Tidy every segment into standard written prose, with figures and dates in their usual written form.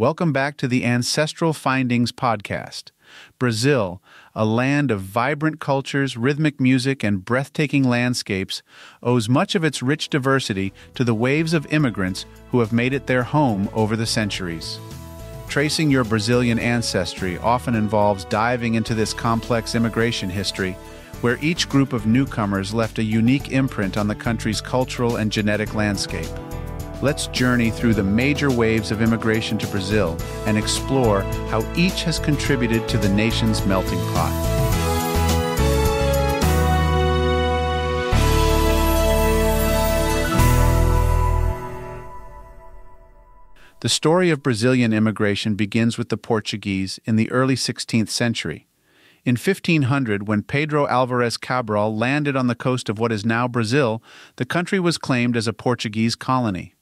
Welcome back to the Ancestral Findings podcast. Brazil, a land of vibrant cultures, rhythmic music, and breathtaking landscapes, owes much of its rich diversity to the waves of immigrants who have made it their home over the centuries. Tracing your Brazilian ancestry often involves diving into this complex immigration history, where each group of newcomers left a unique imprint on the country's cultural and genetic landscape. Let's journey through the major waves of immigration to Brazil and explore how each has contributed to the nation's melting pot. The story of Brazilian immigration begins with the Portuguese in the early 16th century. In 1500, when Pedro Álvares Cabral landed on the coast of what is now Brazil, the country was claimed as a Portuguese colony.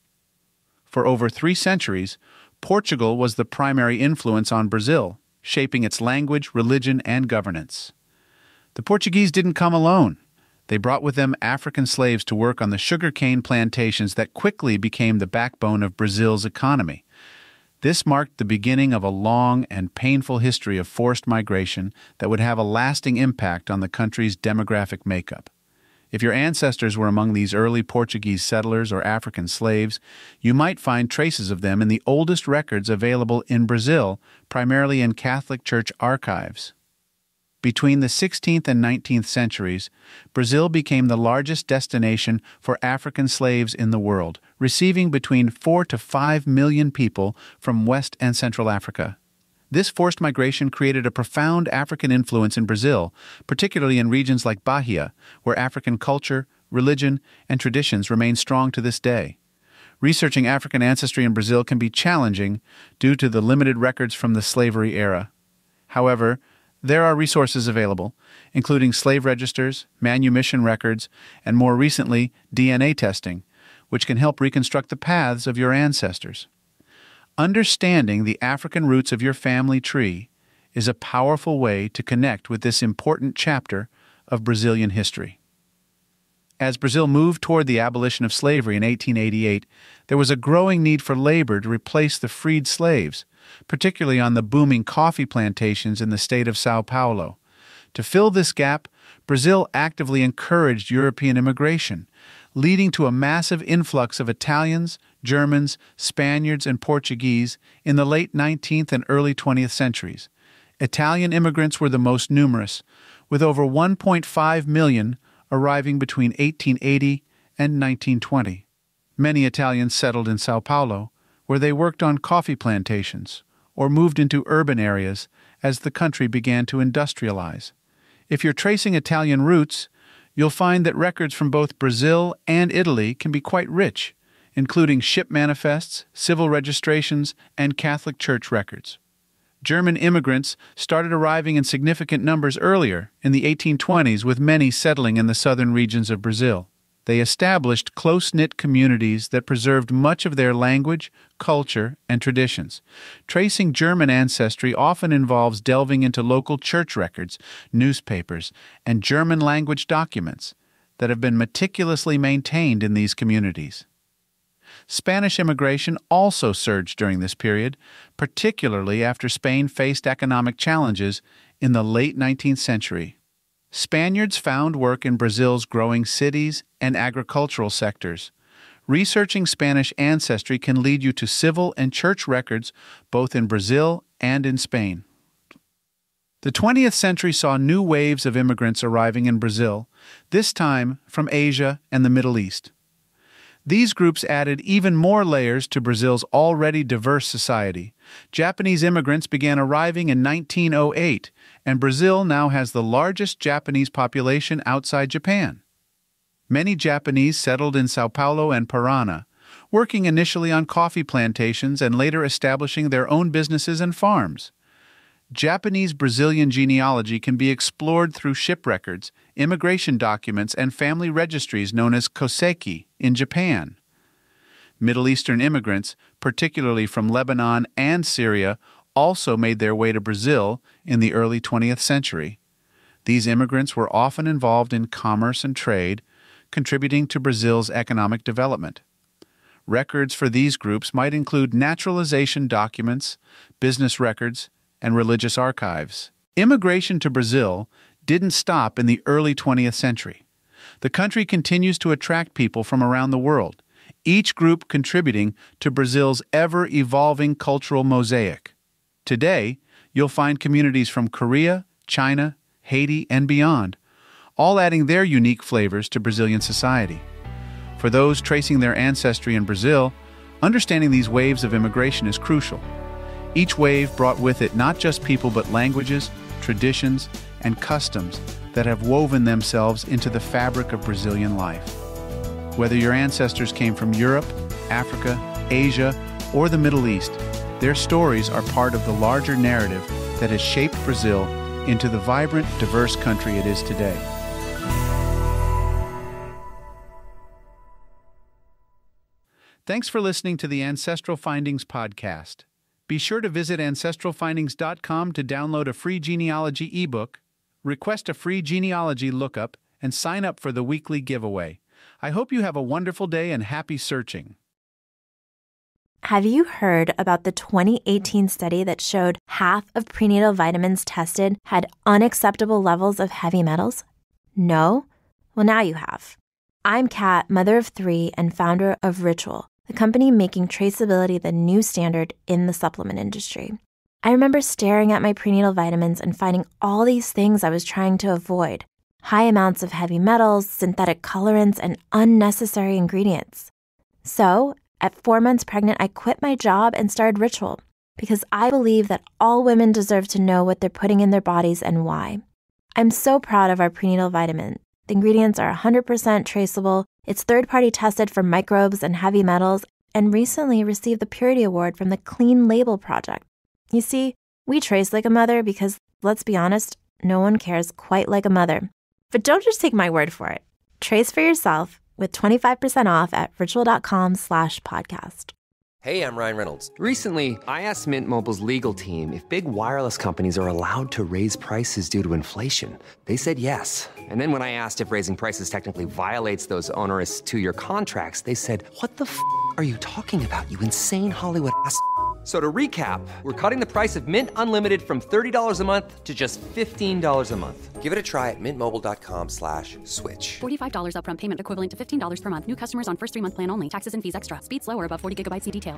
For over 3 centuries, Portugal was the primary influence on Brazil, shaping its language, religion, and governance. The Portuguese didn't come alone. They brought with them African slaves to work on the sugarcane plantations that quickly became the backbone of Brazil's economy. This marked the beginning of a long and painful history of forced migration that would have a lasting impact on the country's demographic makeup. If your ancestors were among these early Portuguese settlers or African slaves, you might find traces of them in the oldest records available in Brazil, primarily in Catholic Church archives. Between the 16th and 19th centuries, Brazil became the largest destination for African slaves in the world, receiving between 4 to 5 million people from West and Central Africa. This forced migration created a profound African influence in Brazil, particularly in regions like Bahia, where African culture, religion, and traditions remain strong to this day. Researching African ancestry in Brazil can be challenging due to the limited records from the slavery era. However, there are resources available, including slave registers, manumission records, and more recently, DNA testing, which can help reconstruct the paths of your ancestors. Understanding the African roots of your family tree is a powerful way to connect with this important chapter of Brazilian history. As Brazil moved toward the abolition of slavery in 1888, there was a growing need for labor to replace the freed slaves, particularly on the booming coffee plantations in the state of São Paulo. To fill this gap, Brazil actively encouraged European immigration, leading to a massive influx of Italians, Germans, Spaniards, and Portuguese in the late 19th and early 20th centuries. Italian immigrants were the most numerous, with over 1.5 million arriving between 1880 and 1920. Many Italians settled in São Paulo, where they worked on coffee plantations or moved into urban areas as the country began to industrialize. If you're tracing Italian roots, you'll find that records from both Brazil and Italy can be quite rich, including ship manifests, civil registrations, and Catholic Church records. German immigrants started arriving in significant numbers earlier, in the 1820s, with many settling in the southern regions of Brazil. They established close-knit communities that preserved much of their language, culture, and traditions. Tracing German ancestry often involves delving into local church records, newspapers, and German-language documents that have been meticulously maintained in these communities. Spanish immigration also surged during this period, particularly after Spain faced economic challenges in the late 19th century. Spaniards found work in Brazil's growing cities and agricultural sectors. Researching Spanish ancestry can lead you to civil and church records both in Brazil and in Spain. The 20th century saw new waves of immigrants arriving in Brazil, this time from Asia and the Middle East. These groups added even more layers to Brazil's already diverse society. Japanese immigrants began arriving in 1908, and Brazil now has the largest Japanese population outside Japan. Many Japanese settled in São Paulo and Paraná, working initially on coffee plantations and later establishing their own businesses and farms. Japanese-Brazilian genealogy can be explored through ship records, immigration documents, and family registries known as koseki in Japan. Middle Eastern immigrants, particularly from Lebanon and Syria, also made their way to Brazil in the early 20th century. These immigrants were often involved in commerce and trade, contributing to Brazil's economic development. Records for these groups might include naturalization documents, business records, and religious archives. Immigration to Brazil didn't stop in the early 20th century. The country continues to attract people from around the world, each group contributing to Brazil's ever-evolving cultural mosaic. Today, you'll find communities from Korea, China, Haiti, and beyond, all adding their unique flavors to Brazilian society. For those tracing their ancestry in Brazil, understanding these waves of immigration is crucial. Each wave brought with it not just people but languages, traditions, and customs that have woven themselves into the fabric of Brazilian life. Whether your ancestors came from Europe, Africa, Asia, or the Middle East, their stories are part of the larger narrative that has shaped Brazil into the vibrant, diverse country it is today. Thanks for listening to the Ancestral Findings podcast. Be sure to visit ancestralfindings.com to download a free genealogy ebook, request a free genealogy lookup, and sign up for the weekly giveaway. I hope you have a wonderful day and happy searching. Have you heard about the 2018 study that showed half of prenatal vitamins tested had unacceptable levels of heavy metals? No? Well, now you have. I'm Kat, mother of 3 and founder of Ritual, the company making traceability the new standard in the supplement industry. I remember staring at my prenatal vitamins and finding all these things I was trying to avoid: high amounts of heavy metals, synthetic colorants, and unnecessary ingredients. So, at 4 months pregnant, I quit my job and started Ritual because I believe that all women deserve to know what they're putting in their bodies and why. I'm so proud of our prenatal vitamin. The ingredients are 100% traceable, it's third-party tested for microbes and heavy metals, and recently received the Purity Award from the Clean Label Project. You see, we trace like a mother because, let's be honest, no one cares quite like a mother. But don't just take my word for it. Trace for yourself with 25% off at ritual.com/podcast. Hey, I'm Ryan Reynolds. Recently, I asked Mint Mobile's legal team if big wireless companies are allowed to raise prices due to inflation. They said yes. And then when I asked if raising prices technically violates those onerous 2-year contracts, they said, "What the f*** are you talking about, you insane Hollywood ass?" So to recap, we're cutting the price of Mint Unlimited from $30 a month to just $15 a month. Give it a try at mintmobile.com/switch. $45 upfront payment equivalent to $15 per month. New customers on first 3-month plan only. Taxes and fees extra. Speeds lower above 40 gigabytes. See details.